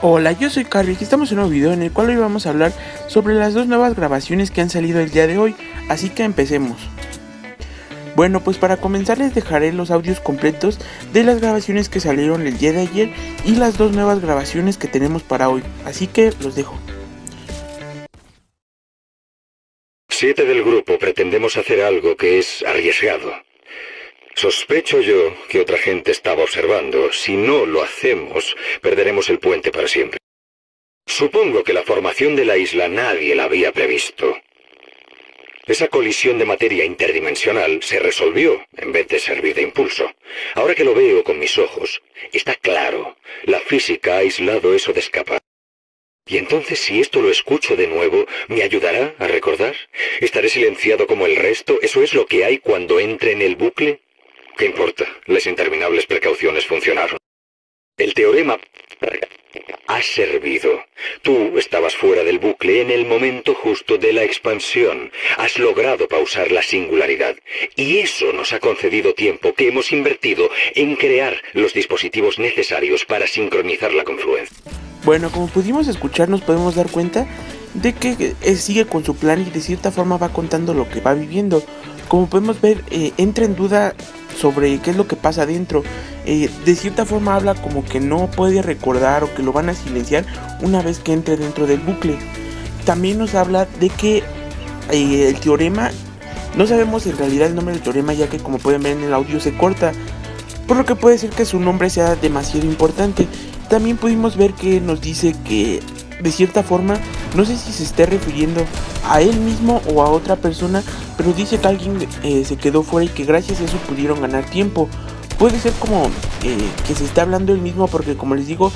Hola, yo soy Carly y estamos en un nuevo video en el cual hoy vamos a hablar sobre las dos nuevas grabaciones que han salido el día de hoy, así que empecemos. Bueno, pues para comenzar les dejaré los audios completos de las grabaciones que salieron el día de ayer y las dos nuevas grabaciones que tenemos para hoy, así que los dejo. 7 del grupo pretendemos hacer algo que es arriesgado. Sospecho yo que otra gente estaba observando. Si no lo hacemos, perderemos el puente para siempre. Supongo que la formación de la isla nadie la había previsto. Esa colisión de materia interdimensional se resolvió en vez de servir de impulso. Ahora que lo veo con mis ojos, está claro. La física ha aislado eso de escapar. Y entonces, si esto lo escucho de nuevo, ¿me ayudará a recordar? ¿Estaré silenciado como el resto? ¿Eso es lo que hay cuando entre en el bucle? ¿Qué importa? Las interminables precauciones funcionaron. El teorema ha servido. Tú estabas fuera del bucle en el momento justo de la expansión. Has logrado pausar la singularidad. Y eso nos ha concedido tiempo que hemos invertido en crear los dispositivos necesarios para sincronizar la confluencia. Bueno, como pudimos escuchar, nos podemos dar cuenta de que sigue con su plan y de cierta forma va contando lo que va viviendo. Como podemos ver, entra en duda sobre qué es lo que pasa adentro. De cierta forma habla como que no puede recordar o que lo van a silenciar una vez que entre dentro del bucle. También nos habla de que el teorema, no sabemos en realidad el nombre del teorema, ya que como pueden ver en el audio se corta, por lo que puede ser que su nombre sea demasiado importante. También pudimos ver que nos dice que de cierta forma, no sé si se esté refiriendo a él mismo o a otra persona, pero dice que alguien se quedó fuera y que gracias a eso pudieron ganar tiempo. Puede ser como que se está hablando él mismo, porque como les digo,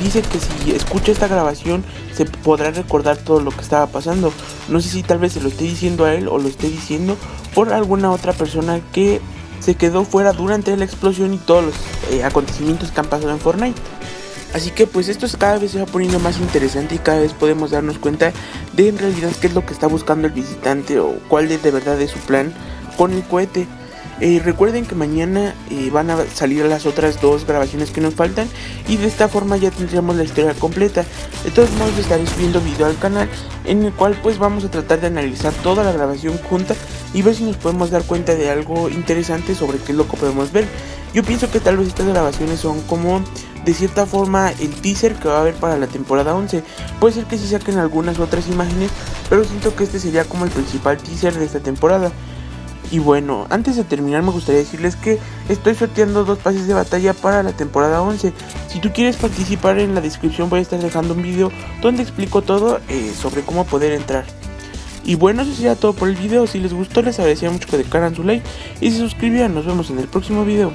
dice que si escucha esta grabación se podrá recordar todo lo que estaba pasando. No sé si tal vez se lo esté diciendo a él o lo esté diciendo por alguna otra persona que se quedó fuera durante la explosión y todos los acontecimientos que han pasado en Fortnite. Así que pues esto cada vez se va poniendo más interesante y cada vez podemos darnos cuenta de en realidad qué es lo que está buscando el visitante o cuál es de verdad de su plan con el cohete. Recuerden que mañana van a salir las otras dos grabaciones que nos faltan y de esta forma ya tendríamos la historia completa. De todos modos estaré subiendo video al canal en el cual pues vamos a tratar de analizar toda la grabación junta y ver si nos podemos dar cuenta de algo interesante sobre qué es lo que podemos ver. Yo pienso que tal vez estas grabaciones son como de cierta forma el teaser que va a haber para la temporada 11. Puede ser que sí saquen algunas otras imágenes, pero siento que este sería como el principal teaser de esta temporada. Y bueno, antes de terminar me gustaría decirles que estoy sorteando dos pases de batalla para la temporada 11. Si tú quieres participar, en la descripción voy a estar dejando un video donde explico todo sobre cómo poder entrar. Y bueno, eso sería todo por el video. Si les gustó les agradecería mucho que dejaran su like y se suscribieran. Nos vemos en el próximo video.